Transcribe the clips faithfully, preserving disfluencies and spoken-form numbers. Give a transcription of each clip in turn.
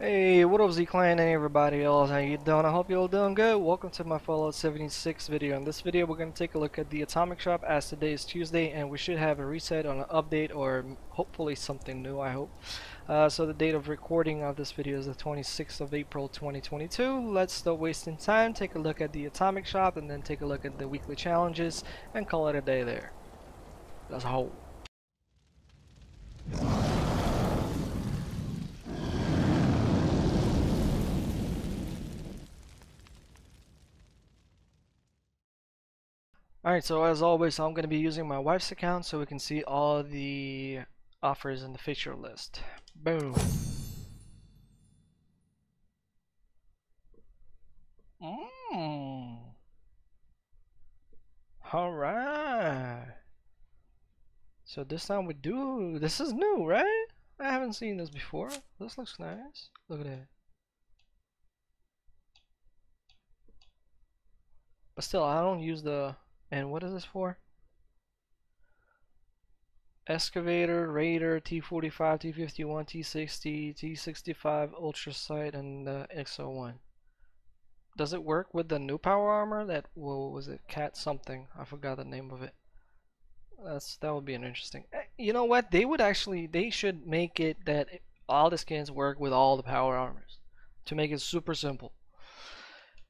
Hey, what up Z Clan and everybody else, how you doing? I hope you all doing good. Welcome to my Fallout seventy-six video. In this video we're going to take a look at the Atomic Shop, as today is Tuesday and we should have a reset on an update or hopefully something new, I hope. Uh, so the date of recording of this video is the twenty-sixth of April twenty twenty-two. Let's stop wasting time, take a look at the Atomic Shop and then take a look at the weekly challenges and call it a day there. Let's hope. Alright, so as always I'm going to be using my wife's account so we can see all the offers in the feature list. Boom. Mm. Alright. So this time we do, this is new, right? I haven't seen this before. This looks nice. Look at that. But still, I don't use the... And what is this for? Excavator, Raider, T forty-five, T fifty-one, T sixty, T sixty-five, Ultracite, and uh, X oh one. Does it work with the new power armor? That, what was it? Cat something. I forgot the name of it. That's, that would be an interesting... You know what? They would actually... They should make it that all the skins work with all the power armors. To make it super simple.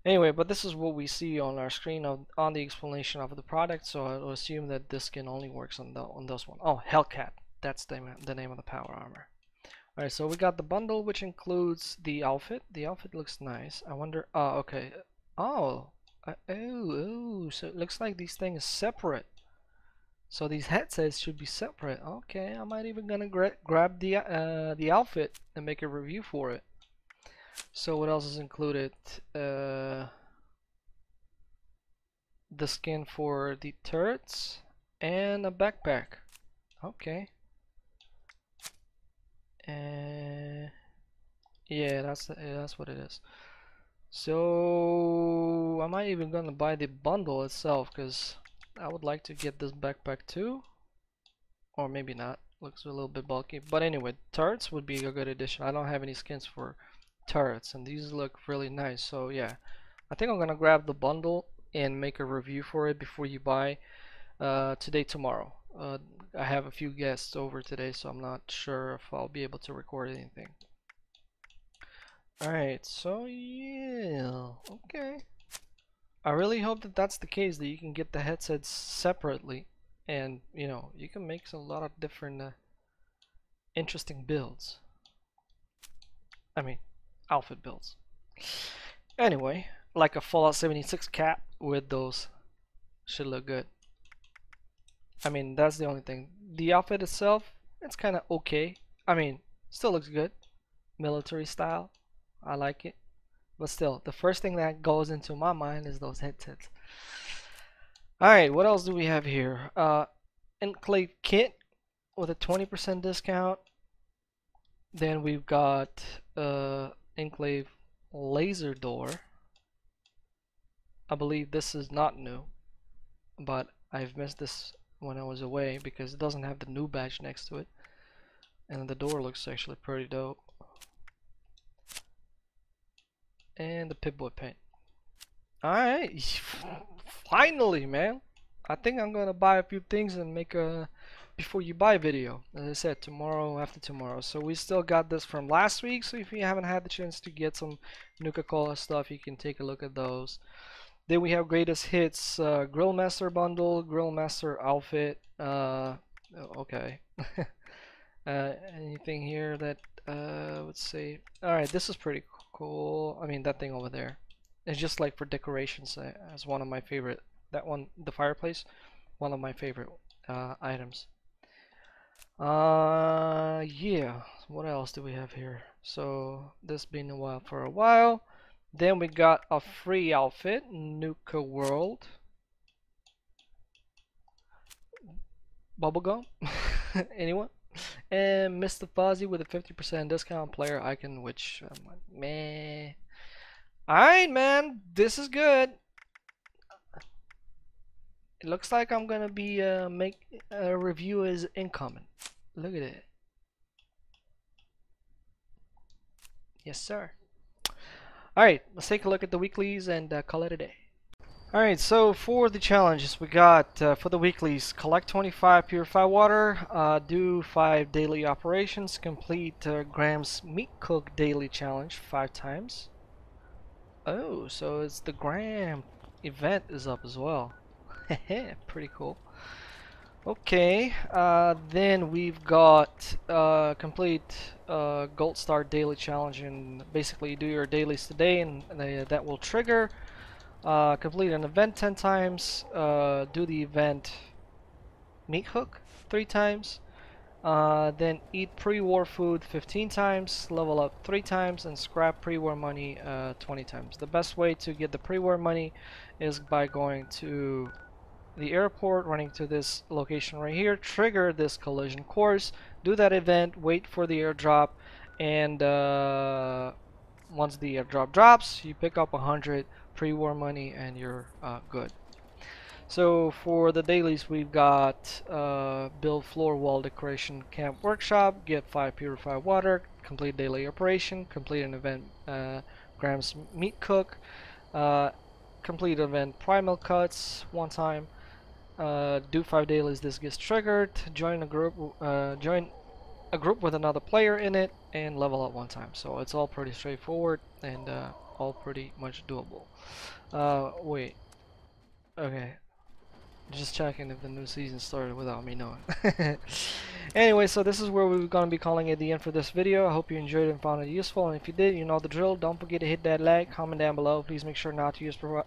Anyway, but this is what we see on our screen of, on the explanation of the product, so I'll assume that this skin only works on, the, on those one. Oh, Hellcat. That's the, the name of the power armor. Alright, so we got the bundle, which includes the outfit. The outfit looks nice. I wonder... Oh, okay. Oh. Uh, oh, oh. So it looks like these things separate. So these headsets should be separate. Okay, I might even gonna gra grab the, uh, the outfit and make a review for it. So what else is included? Uh, the skin for the turrets and a backpack. Okay. And yeah, that's yeah, that's what it is. So am I even gonna buy the bundle itself? Because I would like to get this backpack too, or maybe not. Looks a little bit bulky, but anyway, turrets would be a good addition. I don't have any skins for turrets and these look really nice, so yeah, I think I'm gonna grab the bundle and make a review for it before you buy uh, today, tomorrow. uh, I have a few guests over today, so I'm not sure if I'll be able to record anything. Alright, so yeah, okay, I really hope that that's the case, that you can get the headsets separately and you know you can make a lot of different uh, interesting builds, I mean outfit builds. Anyway, like a Fallout seventy-six cap with those should look good. I mean, that's the only thing. The outfit itself, it's kind of okay. I mean, still looks good. Military style. I like it. But still, the first thing that goes into my mind is those headsets. Alright, what else do we have here? Uh, Enclave kit with a twenty percent discount. Then we've got... Uh, Enclave laser door. I believe this is not new, but I've missed this when I was away because it doesn't have the new badge next to it, and the door looks actually pretty dope. And the Pip-Boy paint. Alright, finally, man. I think I'm gonna buy a few things and make a before you buy video, as I said, tomorrow, after tomorrow. So we still got this from last week, so if you haven't had the chance to get some Nuka-Cola stuff, you can take a look at those. Then we have greatest hits, uh, Grillmaster bundle, Grillmaster outfit, uh, okay. uh, anything here that, uh, let's see. Alright, this is pretty cool. I mean, that thing over there, it's just like for decorations, uh, it's one of my favorite, that one, the fireplace, one of my favorite uh, items. Uh yeah, what else do we have here? So this been a while for a while. Then we got a free outfit, Nuka World Bubblegum. Anyone? And Mister Fuzzy with a fifty percent discount, player icon, which I'm like, meh. Alright man, this is good. It looks like I'm gonna be uh, make a uh, review is incoming. Look at it. Yes, sir. All right, let's take a look at the weeklies and uh, call it a day. All right, so for the challenges we got uh, for the weeklies: collect twenty-five purify water, uh, do five daily operations, complete uh, Graham's meat cook daily challenge five times. Oh, so it's the Graham event is up as well. Pretty cool. Okay, uh, then we've got uh, complete uh, Gold Star Daily Challenge, and basically do your dailies today, and they, that will trigger. Uh, complete an event ten times. Uh, do the event meat hook three times. Uh, then eat pre-war food fifteen times. Level up three times, and scrap pre-war money uh, twenty times. The best way to get the pre-war money is by going to the airport, running to this location right here, trigger this collision course, do that event, wait for the airdrop, and uh, once the airdrop drops, you pick up one hundred pre-war money and you're uh, good. So for the dailies, we've got uh, build floor wall decoration camp workshop, get five purified water, complete daily operation, complete an event uh, Graham's meat cook, uh, complete event primal cuts one time. Uh, do five dailies, this gets triggered, join a group uh, join a group with another player in it, and level up one time. So it's all pretty straightforward and uh, all pretty much doable. Uh, wait, okay, just checking if the new season started without me knowing. Anyway, so this is where we're going to be calling it the end for this video. I hope you enjoyed and found it useful, and if you did, you know the drill. Don't forget to hit that like, comment down below, please make sure not to use pro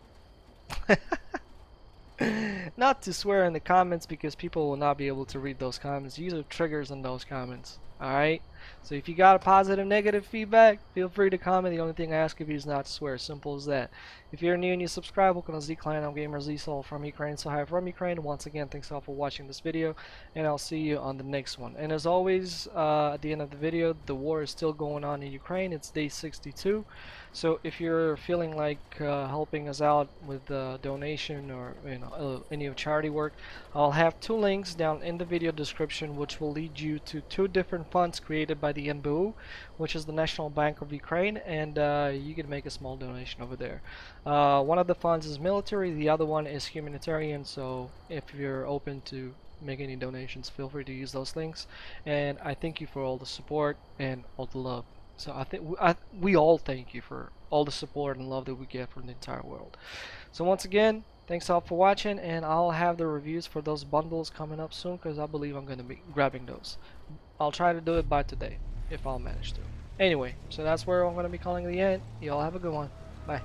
not to swear in the comments, because people will not be able to read those comments. Use the triggers in those comments. Alright, so if you got a positive, negative feedback, feel free to comment. The only thing I ask of you is not to swear. Simple as that. If you're new and you subscribe, welcome to Z Clan. I'm GamerZSoul from Ukraine, so hi from Ukraine. Once again, thanks all for watching this video, and I'll see you on the next one. And as always, uh, at the end of the video, the war is still going on in Ukraine. It's day sixty-two. So if you're feeling like uh, helping us out with a donation or you know uh, any of charity work, I'll have two links down in the video description, which will lead you to two different funds created by the N B U, which is the National Bank of Ukraine, and uh, you can make a small donation over there. Uh, one of the funds is military, the other one is humanitarian. So if you're open to make any donations, feel free to use those links. And I thank you for all the support and all the love. So I think we all thank you for all the support and love that we get from the entire world. So once again, thanks all for watching, and I'll have the reviews for those bundles coming up soon, because I believe I'm going to be grabbing those. I'll try to do it by today, if I'll manage to. Anyway, so that's where I'm going to be calling the end. Y'all have a good one. Bye.